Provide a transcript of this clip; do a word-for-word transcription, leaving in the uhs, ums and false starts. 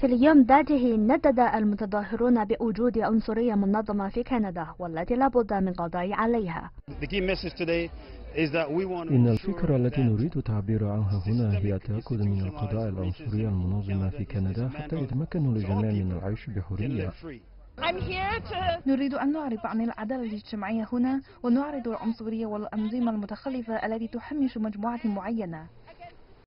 في اليوم ذاته ندد المتظاهرون بوجود عنصرية منظمة في كندا والتي لا بد من القضاء عليها. إن الفكرة التي نريد التعبير عنها هنا هي التأكد من القضاء العنصرية المنظمة في كندا حتى يتمكنوا الجميع من العيش بحرية. نريد أن نعرض عن العدالة الاجتماعية هنا ونعرض العنصرية والأنظمة المتخلفة التي تحمش مجموعة معينة.